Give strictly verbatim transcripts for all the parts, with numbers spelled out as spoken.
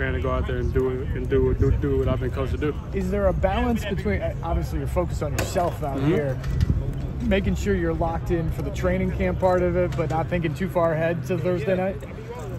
preparing to go out there and do and do do do what I've been coached to do. Is there a balance between, obviously you're focused on yourself out mm-hmm. here, making sure you're locked in for the training camp part of it, but not thinking too far ahead to Thursday night?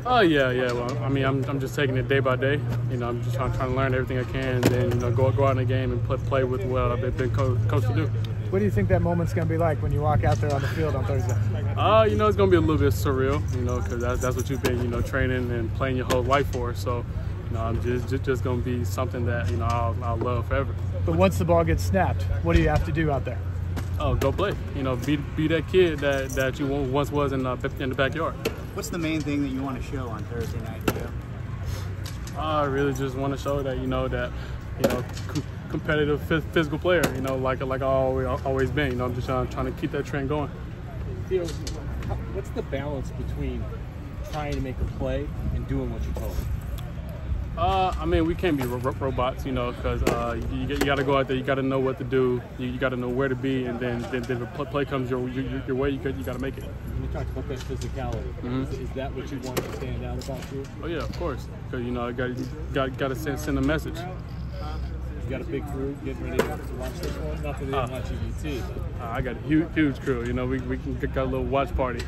Oh yeah, yeah. Well, I mean, I'm I'm just taking it day by day. You know, I'm just trying, trying to learn everything I can, and then you know, go go out in the game and play play with what I've been co coached to do. What do you think that moment's going to be like when you walk out there on the field on Thursday? Uh, you know, it's going to be a little bit surreal, you know, because that's, that's what you've been, you know, training and playing your whole life for. So, you know, I'm just just, just going to be something that, you know, I'll, I'll love forever. But once the ball gets snapped, what do you have to do out there? Oh, go play. You know, be, be that kid that, that you once was in, uh, in the backyard. What's the main thing that you want to show on Thursday night, Theo? I really just want to show that, you know, that, you know, competitive physical player, you know, like like I always, always been. You know, I'm just trying, trying to keep that trend going. Theo, what's the balance between trying to make a play and doing what you're told? Uh, I mean, we can't be ro robots, you know, because uh, you, you got to go out there. You got to know what to do. You, you got to know where to be, and then then, then if a play comes your your, your way, you got you got to make it. When you talk about that physicality, mm-hmm. is, is that what you want to stand out about you? Oh yeah, of course, because you know, you got got got to send send a message. You got a big crew getting ready to watch this one? Not that they didn't watch U B T. Uh, I got a huge, huge crew. You know, we, we can got a little watch party.